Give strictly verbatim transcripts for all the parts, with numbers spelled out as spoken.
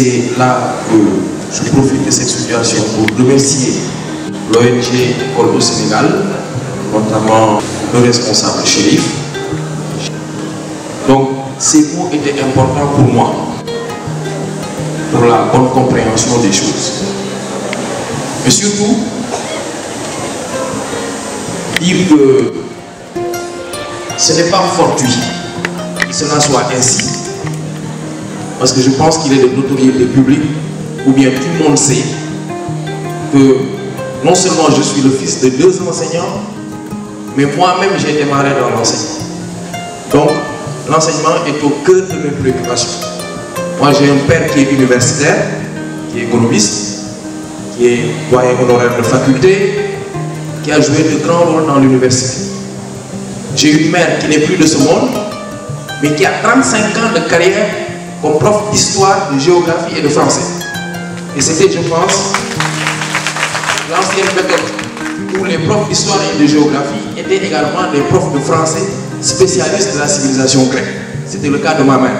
c'est là que je profite de cette situation pour remercier l'O N G Colbeau-Sénégal, notamment le responsable Chérif. Donc ces mots étaient importants pour moi, pour la bonne compréhension des choses. Mais surtout, dire que ce n'est pas fortuit que cela soit ainsi. Parce que je pense qu'il est de notoriété publique, ou bien tout le monde sait que non seulement je suis le fils de deux enseignants, mais moi-même j'ai démarré dans l'enseignement. Donc l'enseignement est au cœur de mes préoccupations. Moi j'ai un père qui est universitaire, qui est économiste, qui est doyen honoraire de faculté, qui a joué de grands rôles dans l'université. J'ai une mère qui n'est plus de ce monde, mais qui a trente-cinq ans de carrière comme prof d'histoire, de géographie et de français. Et c'était, je pense, l'ancienne méthode où les profs d'histoire et de géographie étaient également des profs de français spécialistes de la civilisation grecque. C'était le cas de ma mère,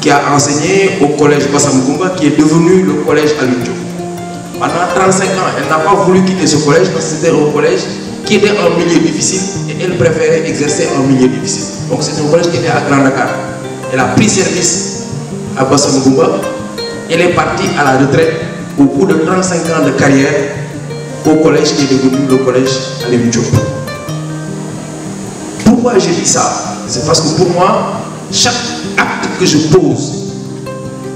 qui a enseigné au collège Bassa Moukhamba, qui est devenu le collège Alunjo. Pendant trente-cinq ans, elle n'a pas voulu quitter ce collège parce que c'était un collège qui était en milieu difficile et elle préférait exercer en milieu difficile. Donc c'est un collège qui était à Grand Dakar. Elle a pris service à Bassa Moukhamba. Elle est partie à la retraite au bout de trente-cinq ans de carrière au collège qui est devenu le collège à Lébujou. Pourquoi j'ai dit ça? C'est parce que pour moi, chaque acte que je pose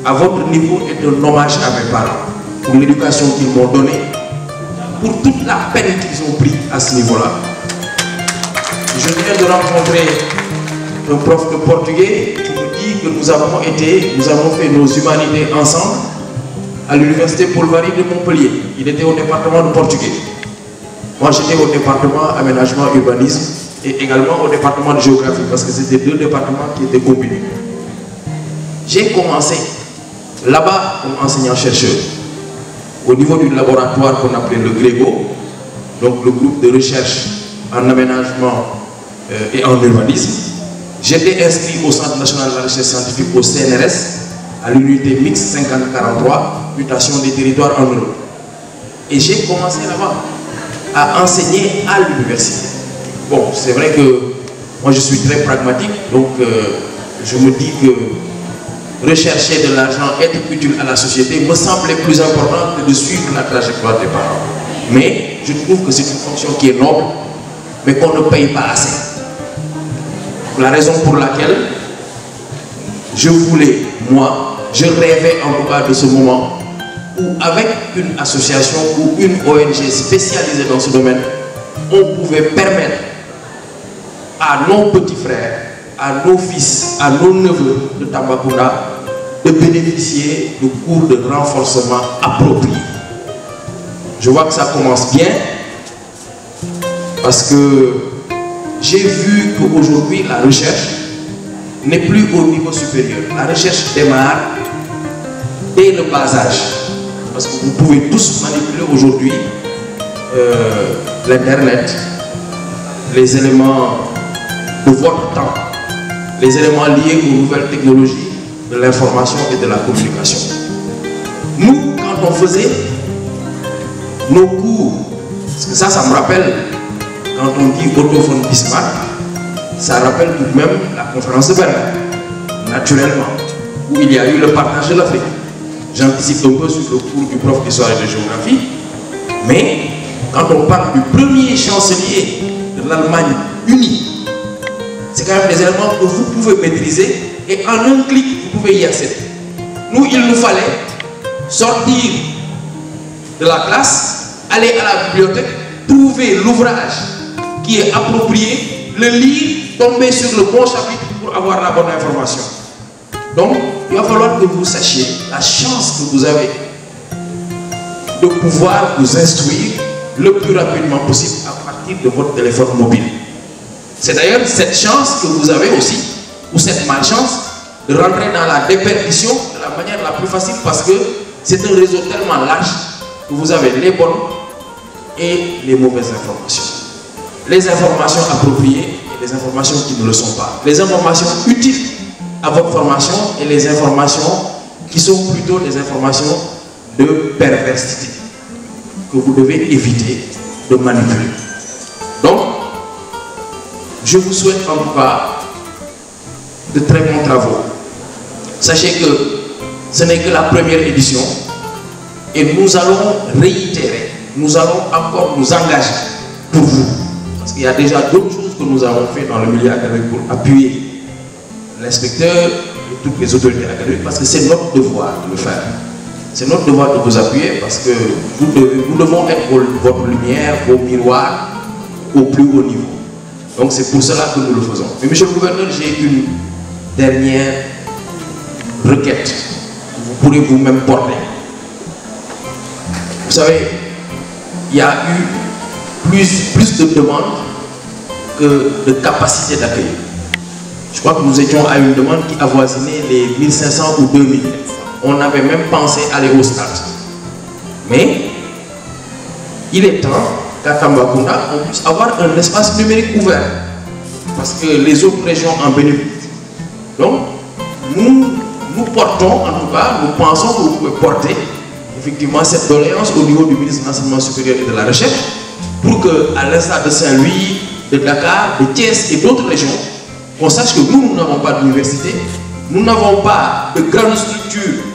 à votre niveau est un hommage à mes parents, pour l'éducation qu'ils m'ont donnée, pour toute la peine qu'ils ont pris à ce niveau-là. Je viens de rencontrer un prof de portugais qui nous dit que nous avons été, nous avons fait nos humanités ensemble à l'université Paul Valéry de Montpellier. Il était au département de portugais. Moi j'étais au département aménagement urbanisme et également au département de géographie parce que c'était deux départements qui étaient combinés. J'ai commencé là-bas comme enseignant-chercheur au niveau du laboratoire qu'on appelait le Grégo, donc le groupe de recherche en aménagement et en urbanisme. J'étais inscrit au Centre national de la recherche scientifique, au C N R S, à l'unité M I X cinquante quarante-trois, mutation des territoires en Europe. Et j'ai commencé là-bas à enseigner à l'université. Bon, c'est vrai que moi je suis très pragmatique, donc euh, je me dis que rechercher de l'argent, être utile à la société me semblait plus important que de suivre la trajectoire des parents. Mais je trouve que c'est une fonction qui est noble, mais qu'on ne paye pas assez. La raison pour laquelle je voulais, moi, je rêvais en tout cas de ce moment où avec une association ou une O N G spécialisée dans ce domaine, on pouvait permettre à nos petits frères, à nos fils, à nos neveux de Tambacounda de bénéficier de cours de renforcement appropriés. Je vois que ça commence bien parce que j'ai vu qu'aujourd'hui la recherche n'est plus au niveau supérieur. La recherche démarre dès le bas âge parce que vous pouvez tous manipuler aujourd'hui euh, l'internet, les éléments de votre temps, les éléments liés aux nouvelles technologies de l'information et de la communication. Nous, quand on faisait nos cours, parce que ça, ça me rappelle, quand on dit Otto von Bismarck, ça rappelle tout de même la conférence de Berlin, naturellement, où il y a eu le partage de l'Afrique. J'anticipe un peu sur le cours du prof d'histoire et de géographie, mais quand on parle du premier chancelier de l'Allemagne unie, c'est quand même des éléments que vous pouvez maîtriser et en un clic, vous pouvez y accéder. Nous, il nous fallait sortir de la classe, aller à la bibliothèque, trouver l'ouvrage qui est approprié, le lire, tomber sur le bon chapitre pour avoir la bonne information. Donc, il va falloir que vous sachiez la chance que vous avez de pouvoir vous instruire le plus rapidement possible à partir de votre téléphone mobile. C'est d'ailleurs cette chance que vous avez aussi, ou cette malchance, de rentrer dans la déperdition de la manière la plus facile parce que c'est un réseau tellement large que vous avez les bonnes et les mauvaises informations. Les informations appropriées et les informations qui ne le sont pas. Les informations utiles à votre formation et les informations qui sont plutôt des informations de perversité que vous devez éviter de manipuler. Donc, je vous souhaite en tout cas de très bons travaux. Sachez que ce n'est que la première édition et nous allons réitérer, nous allons encore nous engager pour vous. Parce qu'il y a déjà d'autres choses que nous avons fait dans le milieu académique pour appuyer l'inspecteur et toutes les autorités académiques, parce que c'est notre devoir de le faire. C'est notre devoir de vous appuyer parce que vous devez, nous devons être votre lumière, vos miroirs au plus haut niveau. Donc c'est pour cela que nous le faisons. Mais monsieur le gouverneur, j'ai une dernière requête que vous pourrez vous-même porter. Vous savez, il y a eu plus, plus de demandes que de capacité d'accueil. Je crois que nous étions à une demande qui avoisinait les mille cinq cents ou deux mille. On avait même pensé aller au stade. Mais il est temps qu'à Tambacounda, on puisse avoir un espace numérique ouvert. Parce que les autres régions en bénéficient. Donc, nous, nous portons, en tout cas, nous pensons que vous pouvez porter effectivement cette doléance au niveau du ministre de l'Enseignement supérieur et de la Recherche pour que, à l'instar de Saint-Louis, de Dakar, de Thiès et d'autres régions, qu'on sache que nous, nous n'avons pas d'université, nous n'avons pas de grandes structures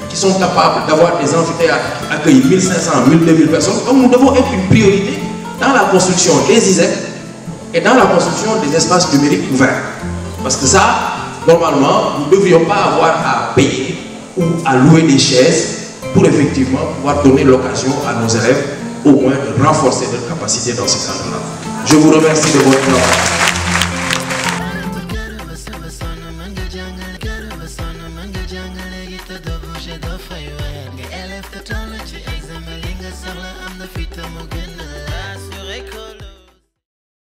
qui sont capables d'avoir des amphithéâtres qui accueillent mille cinq cents, mille, deux mille personnes. Donc nous devons être une priorité dans la construction des I S E C et dans la construction des espaces numériques ouverts. Parce que ça, normalement, nous ne devrions pas avoir à payer ou à louer des chaises pour effectivement pouvoir donner l'occasion à nos élèves au moins de renforcer leur capacité dans ce cadre-là. Je vous remercie de votre travail. I'm the